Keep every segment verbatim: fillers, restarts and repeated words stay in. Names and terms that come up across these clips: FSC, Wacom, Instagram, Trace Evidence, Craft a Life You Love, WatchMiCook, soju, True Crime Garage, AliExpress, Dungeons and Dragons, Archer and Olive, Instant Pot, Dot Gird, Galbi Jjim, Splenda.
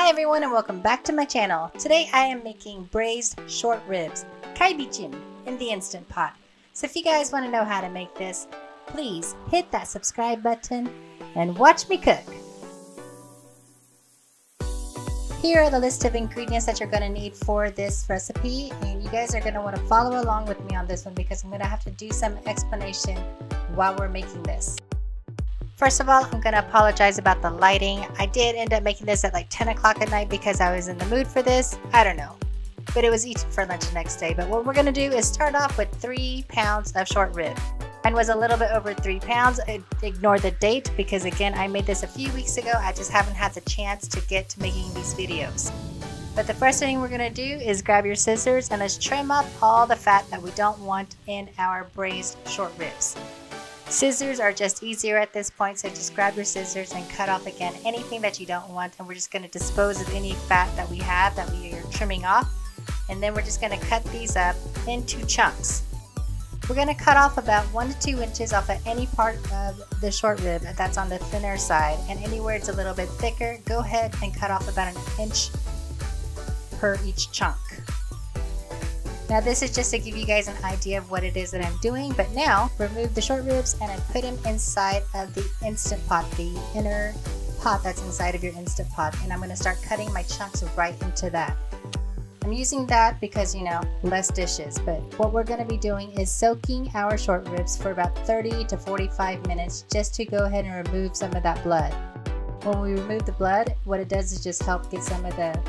Hi everyone and welcome back to my channel. Today I am making braised short ribs, Galbi Jjim, in the Instant Pot. So if you guys want to know how to make this, please hit that subscribe button and watch me cook. Here are the list of ingredients that you're going to need for this recipe, and you guys are going to want to follow along with me on this one because I'm going to have to do some explanation while we're making this. First of all, I'm going to apologize about the lighting. I did end up making this at like ten o'clock at night because I was in the mood for this. I don't know, but it was eaten for lunch the next day. But what we're going to do is start off with three pounds of short rib. Mine was a little bit over three pounds. Ignore the date because again, I made this a few weeks ago. I just haven't had the chance to get to making these videos. But the first thing we're going to do is grab your scissors and let's trim up all the fat that we don't want in our braised short ribs. Scissors are just easier at this point, so just grab your scissors and cut off again anything that you don't want, and we're just going to dispose of any fat that we have that we are trimming off, and then we're just going to cut these up into chunks. We're going to cut off about one to two inches off of any part of the short rib that's on the thinner side, and anywhere it's a little bit thicker, go ahead and cut off about an inch per each chunk. Now this is just to give you guys an idea of what it is that I'm doing, but now remove the short ribs and I put them inside of the Instant Pot, the inner pot that's inside of your Instant Pot, and I'm going to start cutting my chunks right into that. I'm using that because, you know, less dishes, but what we're going to be doing is soaking our short ribs for about thirty to forty-five minutes just to go ahead and remove some of that blood. When we remove the blood, what it does is just help get some of the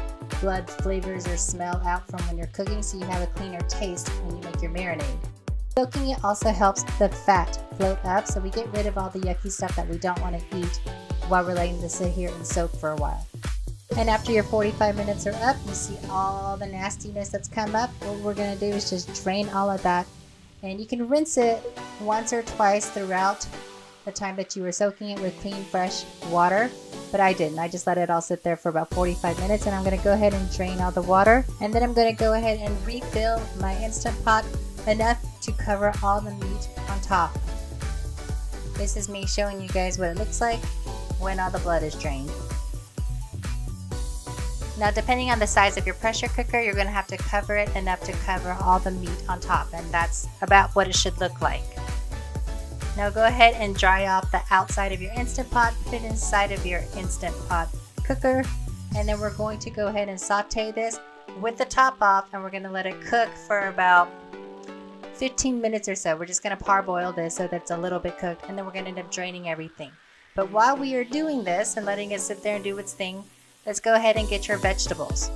blood flavors or smell out from when you're cooking, so you have a cleaner taste when you make your marinade. Soaking it also helps the fat float up, so we get rid of all the yucky stuff that we don't want to eat while we're letting this sit here and soak for a while. And after your forty-five minutes are up, you see all the nastiness that's come up. What we're going to do is just drain all of that, and you can rinse it once or twice throughout the time that you were soaking it with clean, fresh water. But I didn't. I just let it all sit there for about forty-five minutes, and I'm going to go ahead and drain all the water, and then I'm going to go ahead and refill my Instant Pot enough to cover all the meat on top. This is me showing you guys what it looks like when all the blood is drained. Now depending on the size of your pressure cooker, you're going to have to cover it enough to cover all the meat on top, and that's about what it should look like. Now go ahead and dry off the outside of your Instant Pot, put it inside of your Instant Pot cooker, and then we're going to go ahead and saute this with the top off, and we're going to let it cook for about fifteen minutes or so. We're just going to parboil this so that it's a little bit cooked, and then we're going to end up draining everything. But while we are doing this and letting it sit there and do its thing, let's go ahead and get your vegetables.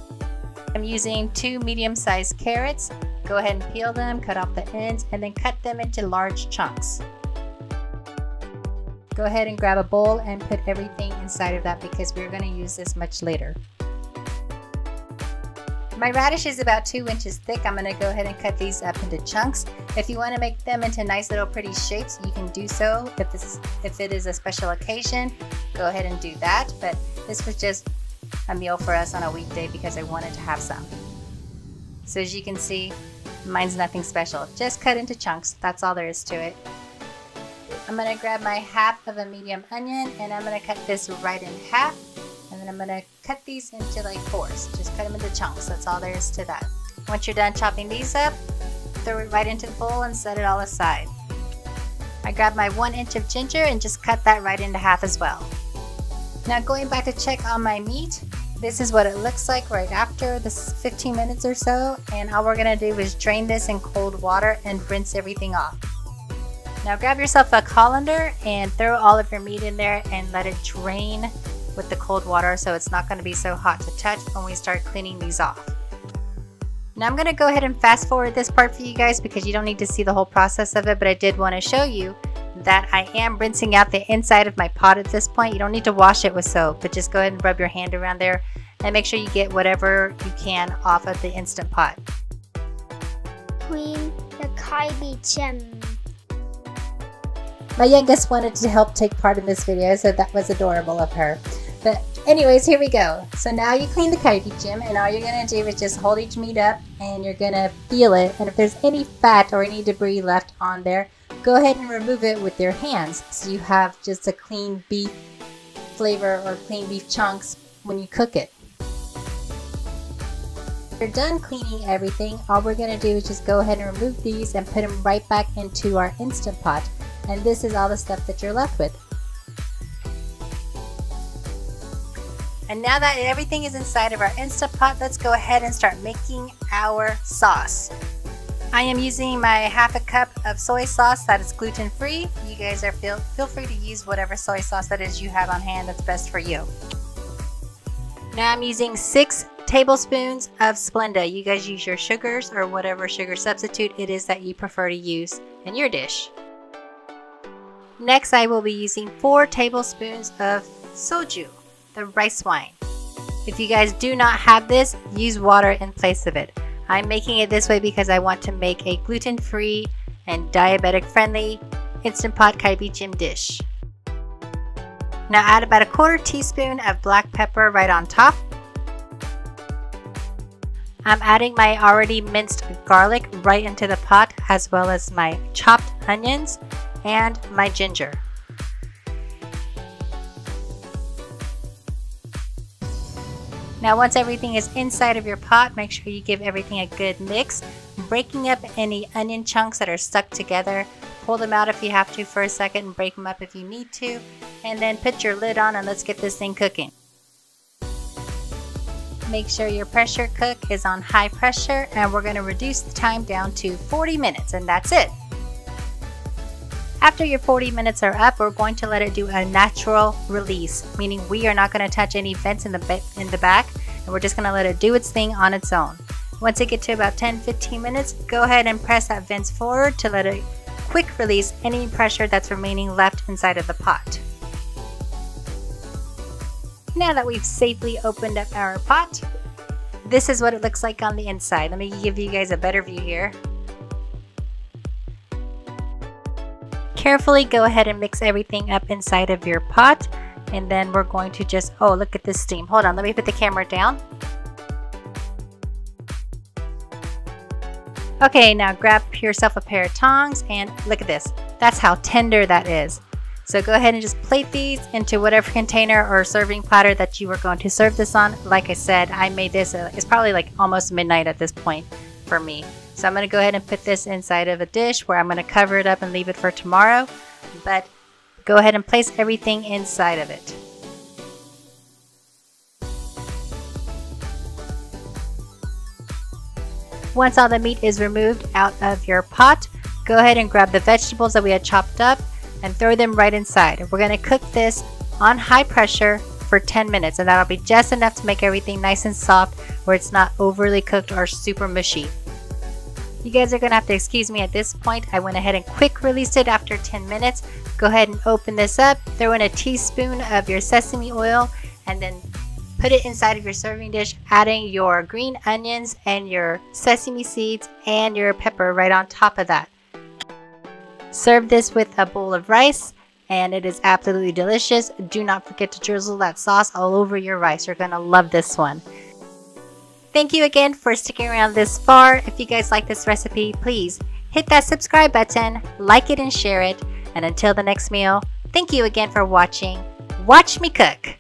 I'm using two medium-sized carrots. Go ahead and peel them, cut off the ends, and then cut them into large chunks. Go ahead and grab a bowl and put everything inside of that because we're going to use this much later. My radish is about two inches thick. I'm going to go ahead and cut these up into chunks. If you want to make them into nice little pretty shapes, you can do so. If this, if it is a special occasion, go ahead and do that. But this was just a meal for us on a weekday because I wanted to have some. So as you can see, mine's nothing special. Just cut into chunks. That's all there is to it. I'm going to grab my half of a medium onion, and I'm going to cut this right in half, and then I'm going to cut these into like fours. Just cut them into chunks. That's all there is to that. Once you're done chopping these up, throw it right into the bowl and set it all aside. I grabbed my one inch of ginger and just cut that right into half as well. Now going back to check on my meat, this is what it looks like right after this fifteen minutes or so, and all we're going to do is drain this in cold water and rinse everything off. Now grab yourself a colander and throw all of your meat in there and let it drain with the cold water so it's not going to be so hot to touch when we start cleaning these off. Now I'm going to go ahead and fast forward this part for you guys because you don't need to see the whole process of it, but I did want to show you that I am rinsing out the inside of my pot at this point. You don't need to wash it with soap, but just go ahead and rub your hand around there and make sure you get whatever you can off of the Instant Pot. Clean the Galbi Jjim. My youngest wanted to help take part in this video, so that was adorable of her. But anyways, here we go. So now you clean the Galbi Jjim, and all you're going to do is just hold each meat up and you're going to peel it. And if there's any fat or any debris left on there, go ahead and remove it with your hands. So you have just a clean beef flavor or clean beef chunks when you cook it. After done cleaning everything, all we're going to do is just go ahead and remove these and put them right back into our Instant Pot. And this is all the stuff that you're left with. And now that everything is inside of our Instant Pot, let's go ahead and start making our sauce. I am using my half a cup of soy sauce that is gluten-free. You guys are feel, feel free to use whatever soy sauce that is you have on hand that's best for you. Now I'm using six tablespoons of Splenda. You guys use your sugars or whatever sugar substitute it is that you prefer to use in your dish. Next, I will be using four tablespoons of soju, the rice wine. If you guys do not have this, use water in place of it. I'm making it this way because I want to make a gluten-free and diabetic-friendly Instant Pot Galbi Jjim dish. Now add about a quarter teaspoon of black pepper right on top. I'm adding my already minced garlic right into the pot, as well as my chopped onions and my ginger. Now once everything is inside of your pot, make sure you give everything a good mix, breaking up any onion chunks that are stuck together. Pull them out if you have to for a second and break them up if you need to. And then put your lid on and let's get this thing cooking. Make sure your pressure cook is on high pressure, and we're going to reduce the time down to forty minutes, and that's it. After your forty minutes are up, we're going to let it do a natural release, meaning we are not going to touch any vents in the, in the back, and we're just going to let it do its thing on its own. Once it gets to about ten to fifteen minutes, go ahead and press that vents forward to let it quick release any pressure that's remaining left inside of the pot. Now that we've safely opened up our pot, this is what it looks like on the inside. Let me give you guys a better view here. Carefully go ahead and mix everything up inside of your pot, and then we're going to just, oh, look at this steam. Hold on, let me put the camera down. Okay, now grab yourself a pair of tongs and look at this. That's how tender that is. So go ahead and just plate these into whatever container or serving platter that you were going to serve this on. Like I said, I made this, uh, it's probably like almost midnight at this point for me. So I'm going to go ahead and put this inside of a dish where I'm going to cover it up and leave it for tomorrow. But go ahead and place everything inside of it. Once all the meat is removed out of your pot, go ahead and grab the vegetables that we had chopped up and throw them right inside. We're going to cook this on high pressure for ten minutes, and that'll be just enough to make everything nice and soft where it's not overly cooked or super mushy. You guys are going to have to excuse me at this point. I went ahead and quick released it after ten minutes. Go ahead and open this up. Throw in a teaspoon of your sesame oil and then put it inside of your serving dish, adding your green onions and your sesame seeds and your pepper right on top of that. Serve this with a bowl of rice, and it is absolutely delicious. Do not forget to drizzle that sauce all over your rice. You're going to love this one. Thank you again for sticking around this far. If you guys like this recipe, please hit that subscribe button, like it and share it. And until the next meal, thank you again for watching Watch Me Cook.